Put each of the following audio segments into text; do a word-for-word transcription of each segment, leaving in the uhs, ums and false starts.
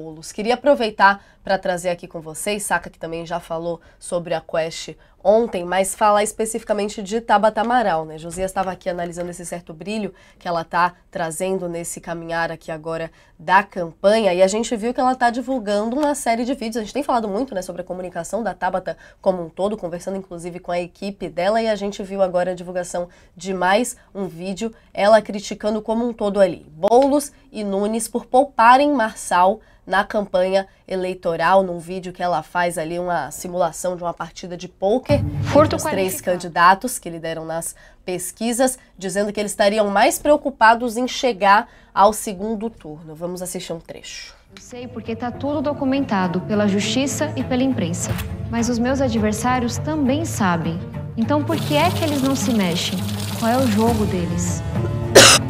Boulos. Queria aproveitar para trazer aqui com vocês, Saka, que também já falou sobre a Quest ontem, mas falar especificamente de Tabata Amaral, né? Josias estava aqui analisando esse certo brilho que ela está trazendo nesse caminhar aqui agora da campanha, e a gente viu que ela está divulgando uma série de vídeos. A gente tem falado muito, né, sobre a comunicação da Tabata como um todo, conversando inclusive com a equipe dela, e a gente viu agora a divulgação de mais um vídeo, ela criticando como um todo ali Boulos e Nunes por pouparem Marçal na campanha eleitoral, num vídeo que ela faz ali uma simulação de uma partida de pôquer entre os três candidatos que lideram nas pesquisas, dizendo que eles estariam mais preocupados em chegar ao segundo turno. Vamos assistir um trecho. Eu sei porque está tudo documentado pela justiça e pela imprensa, mas os meus adversários também sabem. Então por que é que eles não se mexem? Qual é o jogo deles?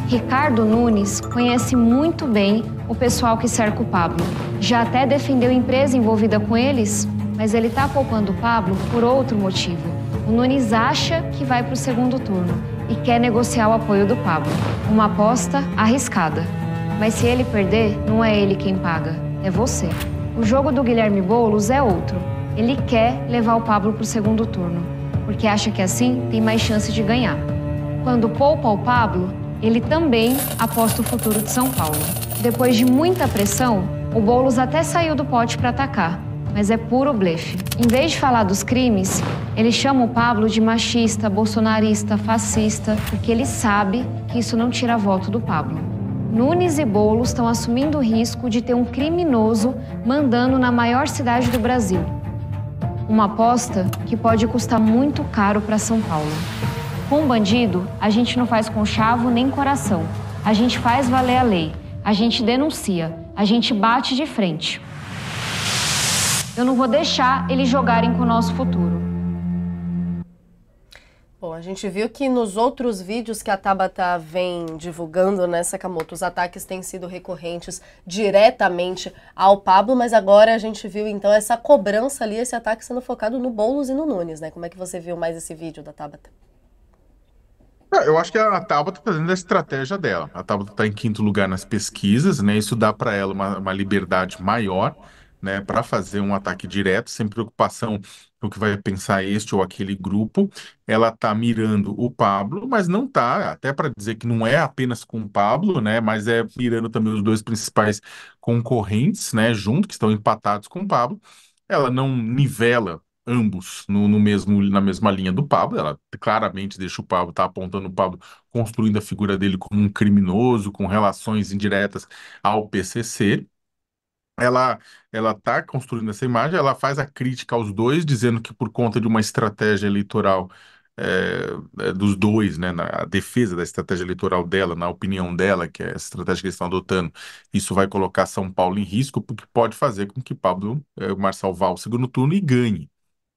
Ricardo Nunes conhece muito bem o pessoal que cerca o Pablo. Já até defendeu empresa envolvida com eles, mas ele tá poupando o Pablo por outro motivo. O Nunes acha que vai pro segundo turno e quer negociar o apoio do Pablo. Uma aposta arriscada. Mas se ele perder, não é ele quem paga, é você. O jogo do Guilherme Boulos é outro. Ele quer levar o Pablo pro segundo turno, porque acha que assim tem mais chance de ganhar. Quando poupa o Pablo, ele também aposta o futuro de São Paulo. Depois de muita pressão, o Boulos até saiu do pote para atacar, mas é puro blefe. Em vez de falar dos crimes, ele chama o Pablo de machista, bolsonarista, fascista, porque ele sabe que isso não tira voto do Pablo. Nunes e Boulos estão assumindo o risco de ter um criminoso mandando na maior cidade do Brasil. Uma aposta que pode custar muito caro para São Paulo. Com bandido, a gente não faz conchavo nem coração. A gente faz valer a lei. A gente denuncia. A gente bate de frente. Eu não vou deixar eles jogarem com o nosso futuro. Bom, a gente viu que nos outros vídeos que a Tabata vem divulgando, né, Sakamoto, os ataques têm sido recorrentes diretamente ao Pablo, mas agora a gente viu, então, essa cobrança ali, esse ataque sendo focado no Boulos e no Nunes, né? Como é que você viu mais esse vídeo da Tabata? Eu acho que a Tabata está fazendo a estratégia dela. A Tabata está em quinto lugar nas pesquisas, né? Isso dá para ela uma, uma liberdade maior, né, para fazer um ataque direto, sem preocupação no que vai pensar este ou aquele grupo. Ela está mirando o Pablo, mas não está, até para dizer que não é apenas com o Pablo, né, mas é mirando também os dois principais concorrentes, né, junto, que estão empatados com o Pablo. Ela não nivela ambos no, no mesmo, na mesma linha do Pablo. Ela claramente deixa o Pablo, tá apontando o Pablo, construindo a figura dele como um criminoso, com relações indiretas ao P C C. Ela, ela tá construindo essa imagem, ela faz a crítica aos dois, dizendo que por conta de uma estratégia eleitoral é, dos dois, né, na, a defesa da estratégia eleitoral dela, na opinião dela, que é a estratégia que eles estão adotando, isso vai colocar São Paulo em risco, porque pode fazer com que Pablo é, Marçal vá ao segundo turno e ganhe.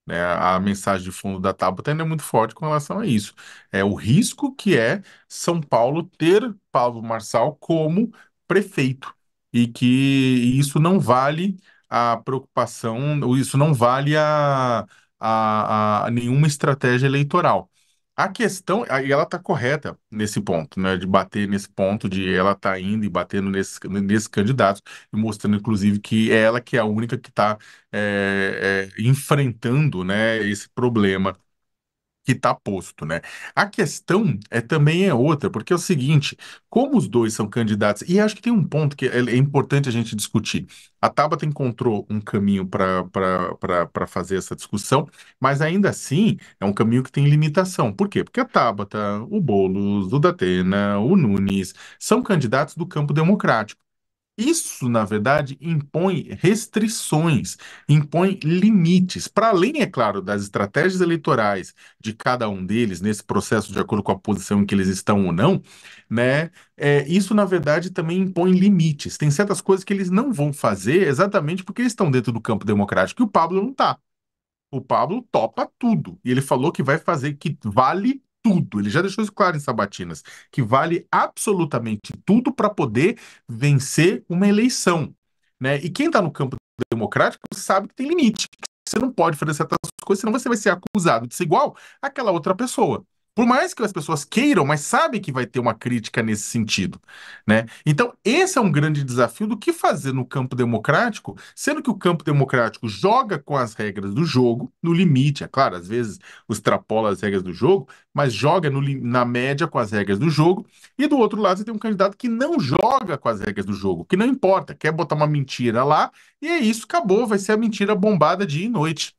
É, a mensagem de fundo da Tabata ainda é muito forte com relação a isso. É o risco que é São Paulo ter Pablo Marçal como prefeito, e que isso não vale a preocupação, ou isso não vale a, a, a nenhuma estratégia eleitoral. A questão, e ela está correta nesse ponto, né, de bater nesse ponto, de ela está indo e batendo nesses nesse candidatos, e mostrando, inclusive, que é ela que é a única que está é, é, enfrentando, né, esse problema que está posto, né? A questão é, também é outra, porque é o seguinte, como os dois são candidatos, e acho que tem um ponto que é, é importante a gente discutir. A Tabata encontrou um caminho para fazer essa discussão, mas ainda assim é um caminho que tem limitação. Por quê? Porque a Tabata, o Boulos, o Datena, o Nunes, são candidatos do campo democrático. Isso, na verdade, impõe restrições, impõe limites, para além, é claro, das estratégias eleitorais de cada um deles, nesse processo, de acordo com a posição em que eles estão ou não, né? É, isso, na verdade, também impõe limites. Tem certas coisas que eles não vão fazer exatamente porque eles estão dentro do campo democrático, e o Pablo não está. O Pablo topa tudo, e ele falou que vai fazer, que vale tudo. Ele já deixou isso claro em sabatinas, que vale absolutamente tudo para poder vencer uma eleição, né? E quem está no campo democrático sabe que tem limite. Você não pode fazer certas coisas, senão você vai ser acusado de ser igual àquela outra pessoa. Por mais que as pessoas queiram, mas sabe que vai ter uma crítica nesse sentido, né? Então, esse é um grande desafio do que fazer no campo democrático, sendo que o campo democrático joga com as regras do jogo, no limite, é claro, às vezes extrapola as regras do jogo, mas joga no, na média com as regras do jogo, e do outro lado você tem um candidato que não joga com as regras do jogo, que não importa, quer botar uma mentira lá, e é isso, acabou, vai ser a mentira bombada dia e noite.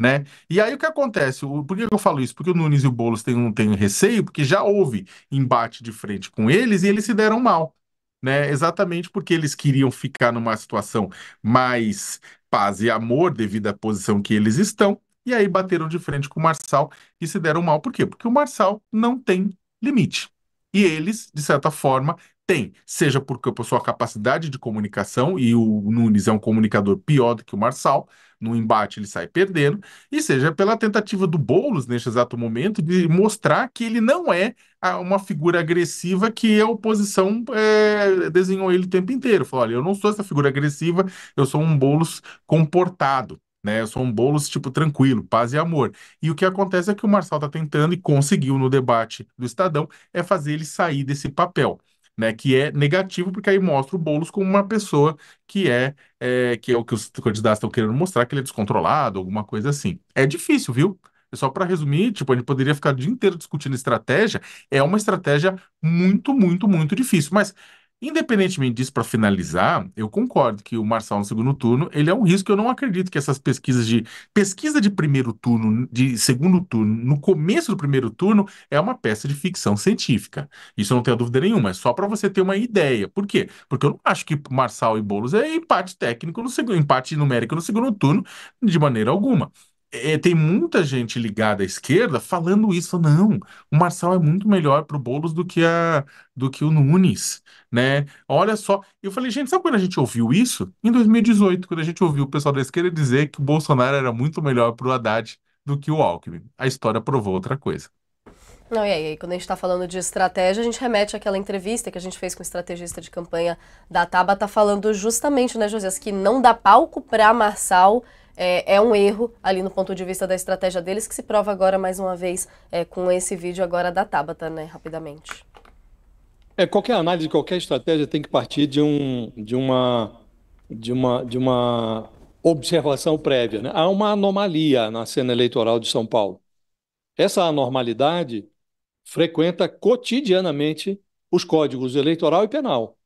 Né? E aí o que acontece? O, por que eu falo isso? Porque o Nunes e o Boulos têm, não têm receio, porque já houve embate de frente com eles e eles se deram mal, né? Exatamente porque eles queriam ficar numa situação mais paz e amor devido à posição que eles estão, e aí bateram de frente com o Marçal e se deram mal. Por quê? Porque o Marçal não tem limite. E eles, de certa forma, têm, seja por sua capacidade de comunicação, e o Nunes é um comunicador pior do que o Marçal, no embate ele sai perdendo, e seja pela tentativa do Boulos, neste exato momento, de mostrar que ele não é uma figura agressiva que a oposição é, desenhou ele o tempo inteiro. Falou, olha, eu não sou essa figura agressiva, eu sou um Boulos comportado, né? Eu sou um Boulos, tipo, tranquilo, paz e amor. E o que acontece é que o Marçal está tentando, e conseguiu no debate do Estadão, é fazer ele sair desse papel, né, que é negativo, porque aí mostra o Boulos como uma pessoa que é, é, que é o que os candidatos estão querendo mostrar, que ele é descontrolado, alguma coisa assim. É difícil, viu? Só para resumir, tipo, a gente poderia ficar o dia inteiro discutindo estratégia, é uma estratégia muito, muito, muito difícil. Mas, independentemente disso, para finalizar, eu concordo que o Marçal no segundo turno, ele é um risco. Eu não acredito que essas pesquisas de... Pesquisa de primeiro turno, de segundo turno, no começo do primeiro turno, é uma peça de ficção científica. Isso eu não tenho dúvida nenhuma, é só para você ter uma ideia. Por quê? Porque eu não acho que Marçal e Boulos é empate técnico, no segundo, empate numérico no segundo turno, de maneira alguma. É, tem muita gente ligada à esquerda falando isso, não, o Marçal é muito melhor pro Boulos do que, a, do que o Nunes, né, olha só, eu falei, gente, sabe quando a gente ouviu isso? Em dois mil e dezoito, quando a gente ouviu o pessoal da esquerda dizer que o Bolsonaro era muito melhor pro Haddad do que o Alckmin, a história provou outra coisa. Não, e aí, quando a gente está falando de estratégia, a gente remete àquela entrevista que a gente fez com o estrategista de campanha da Tabata, falando justamente, né, Josias, que não dá palco para Marçal, é, é um erro ali no ponto de vista da estratégia deles, que se prova agora mais uma vez é, com esse vídeo agora da Tabata, né, rapidamente. É, qualquer análise, qualquer estratégia tem que partir de, um, de, uma, de, uma, de uma observação prévia, né? Há uma anomalia na cena eleitoral de São Paulo. Essa anormalidade frequenta cotidianamente os códigos eleitoral e penal.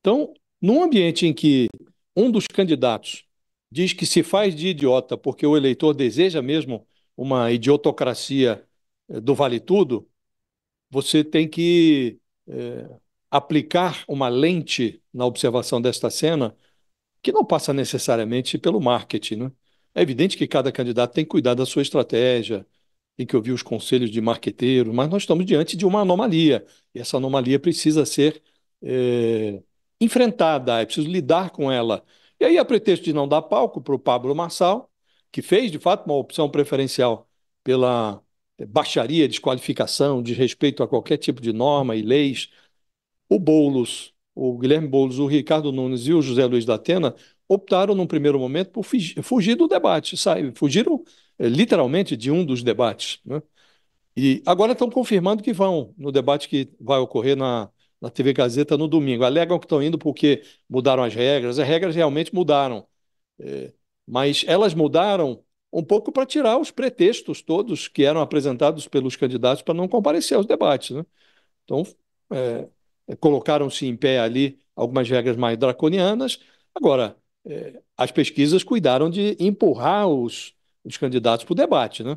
Então, num ambiente em que um dos candidatos diz que se faz de idiota porque o eleitor deseja mesmo uma idiotocracia do vale tudo, você tem que é, aplicar uma lente na observação desta cena que não passa necessariamente pelo marketing, né? É evidente que cada candidato tem que cuidar da sua estratégia, tem que ouvir os conselhos de marqueteiro, mas nós estamos diante de uma anomalia, e essa anomalia precisa ser é, enfrentada, é preciso lidar com ela. E aí, a pretexto de não dar palco para o Pablo Marçal, que fez, de fato, uma opção preferencial pela baixaria, desqualificação, desrespeito a qualquer tipo de norma e leis, o Boulos, o Guilherme Boulos, o Ricardo Nunes e o José Luiz Datena optaram, num primeiro momento, por fugir do debate, sabe? Fugiram literalmente de um dos debates, né? E agora estão confirmando que vão no debate que vai ocorrer na, na T V Gazeta no domingo. Alegam que estão indo porque mudaram as regras. As regras realmente mudaram, é, mas elas mudaram um pouco para tirar os pretextos todos que eram apresentados pelos candidatos para não comparecer aos debates, né? Então, é, colocaram-se em pé ali algumas regras mais draconianas. Agora, é, as pesquisas cuidaram de empurrar os dos candidatos para o debate, né?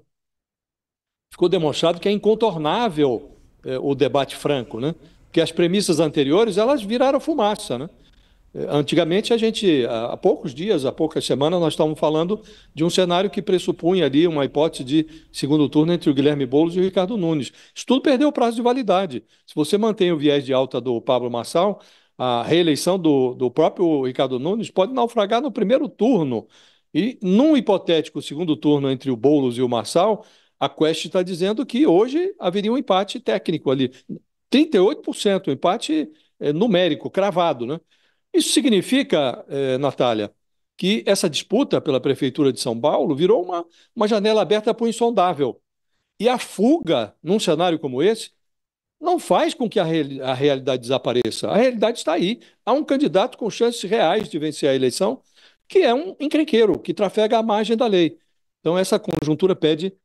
Ficou demonstrado que é incontornável é, o debate franco, né? Porque as premissas anteriores, elas viraram fumaça, né? É, antigamente, a gente, há, há poucos dias, há poucas semanas, nós estávamos falando de um cenário que pressupunha ali uma hipótese de segundo turno entre o Guilherme Boulos e o Ricardo Nunes. Isso tudo perdeu o prazo de validade. Se você mantém o viés de alta do Pablo Marçal, a reeleição do, do próprio Ricardo Nunes pode naufragar no primeiro turno. E num hipotético segundo turno entre o Boulos e o Marçal, a Quest está dizendo que hoje haveria um empate técnico ali. trinta e oito por cento, um empate é, numérico, cravado, né? Isso significa, é, Natália, que essa disputa pela Prefeitura de São Paulo virou uma, uma janela aberta para o insondável. E a fuga, num cenário como esse, não faz com que a, real, a realidade desapareça. A realidade está aí. Há um candidato com chances reais de vencer a eleição, que é um encrenqueiro, que trafega à margem da lei. Então, essa conjuntura pede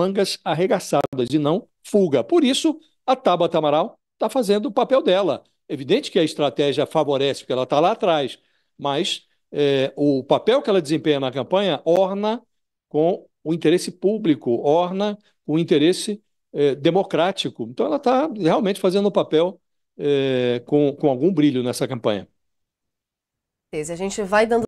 mangas arregaçadas e não fuga. Por isso, a Tabata Amaral está fazendo o papel dela. Evidente que a estratégia favorece, porque ela está lá atrás, mas é, o papel que ela desempenha na campanha orna com o interesse público, orna com o interesse é, democrático. Então, ela está realmente fazendo o papel é, com, com algum brilho nessa campanha. A gente vai dando